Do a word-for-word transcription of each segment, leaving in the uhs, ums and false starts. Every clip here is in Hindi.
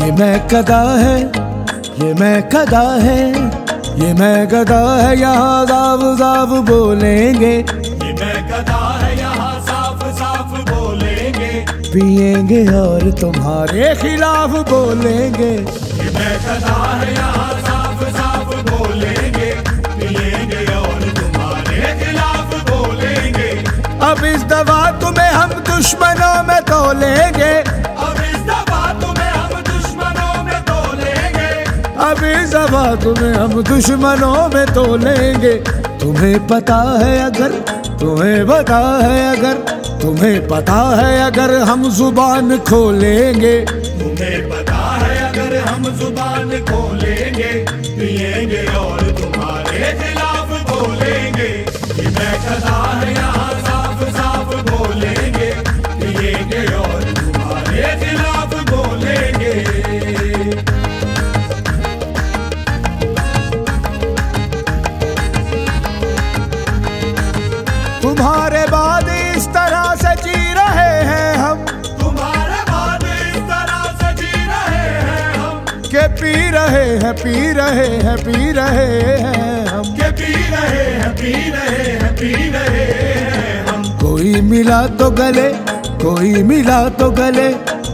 ये मैकदा है, ये मैकदा है, ये मैकदा है, यहाँ ज़ाव ज़ाव बोलेंगे। ये मैकदा है, यहाँ साफ साफ बोलेंगे। पिएंगे और तुम्हारे खिलाफ बोलेंगे। ये मैकदा है, यहाँ साफ साफ बोलेंगे। पिएंगे और तुम्हारे खिलाफ बोलेंगे। अब इस दवा तुम्हें हम दुश्मनों में तोलेंगे। दवा तुम्हें हम दुश्मनों में तोलेंगे। तुम्हें पता है अगर, तुम्हें पता है अगर, तुम्हें पता है अगर हम जुबान खोलेंगे। तुम्हें पता है अगर हम जुबान खोलेंगे। पिएंगे और तुम्हारे खिलाफ बोलेंगे। ये मैकदा है, यहाँ साफ साफ बोलेंगे। पिएंगे और तुम्हारे खिलाफ बोलेंगे। तुम्हारे बाद इस तरह से जी रहे हैं हम, तुम्हारे बाद इस तरह से जी रहे हैं हम, के पी रहे हैं, पी रहे हैं, पी रहे हैं हम, के पी रहे हैं, पी रहे हैं, पी रहे हैं हम। कोई मिला तो गले, कोई मिला तो गले,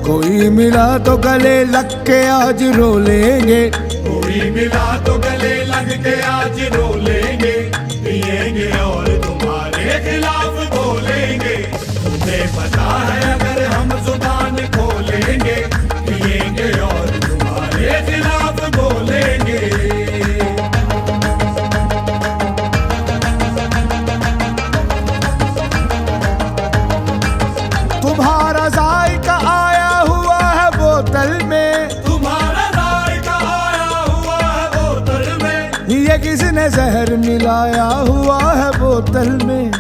कोई मिला तो गले, लग के आज रो लेंगे। कोई मिला तो गले, लग के आज रो लेंगे। पिएंगे और खिलाफ बोलेंगे। तुम्हें पता है अगर हम जुबान खोलेंगे। पिएंगे और तुम्हारे खिलाफ बोलेंगे। तुम्हारा जायका आया हुआ है बोतल में, तुम्हारा जायका आया हुआ है बोतल में, ये किसने जहर मिलाया हुआ है बोतल में,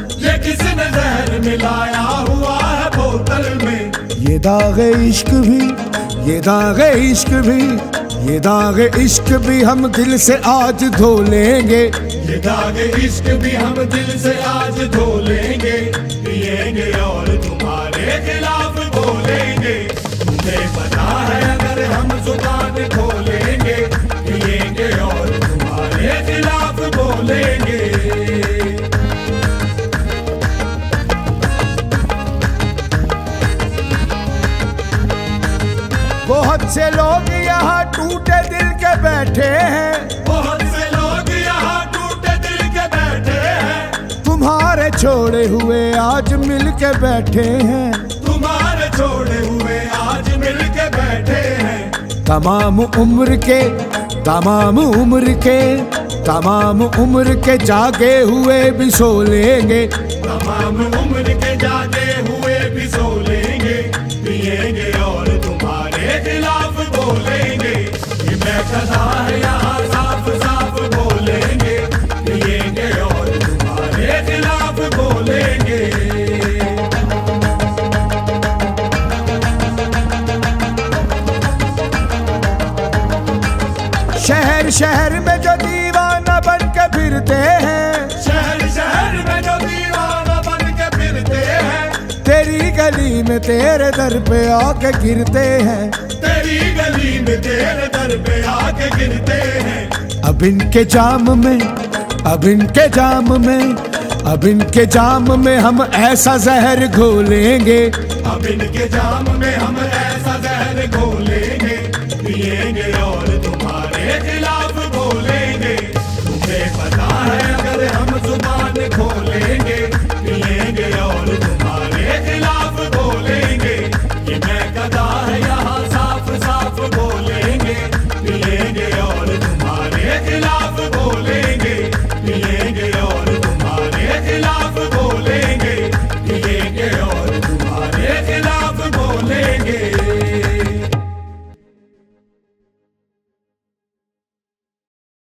किसने जहर मिलाया हुआ है बोतल में। ये दागे इश्क भी, ये दागे इश्क भी, ये दागे इश्क भी हम दिल से आज धो लेंगे। ये दागे इश्क भी हम दिल से आज धो लेंगे। पिएंगे और तुम्हारे खिलाफ बोलेंगे। तुम्हें पता है अगर हम जुबान खोलेंगे। पिएंगे और तुम्हारे खिलाफ बोलेंगे। बहुत से लोग यहाँ टूटे दिल के बैठे हैं, बहुत से लोग यहाँ टूटे दिल के बैठे हैं, तुम्हारे छोड़े हुए आज मिल के बैठे हैं, तुम्हारे छोड़े हुए आज मिल के बैठे हैं। तमाम उम्र के, तमाम उम्र के, तमाम उम्र के जागे हुए भी सो लेंगे। तमाम उम्र के जागे हुए भी सो लेंगे। पिएंगे और खिलाफ बोलेंगे। ये मैकदा है, यहाँ साफ साफ बोलेंगे। पिएंगे और तुम्हारे खिलाफ बोलेंगे। शहर शहर में जो दीवाना बन के फिरते हैं, शहर शहर में जो दीवाना बन के फिरते हैं, तेरी गली में तेरे दर पे आके गिरते हैं, तेरी गली में तेरे दर पे आके गिरते हैं। अब इनके जाम में, अब इनके जाम में, अब इनके जाम में हम ऐसा जहर घोलेंगे। अब इनके जाम में हम ऐसा जहर घोलेंगे। पिएंगे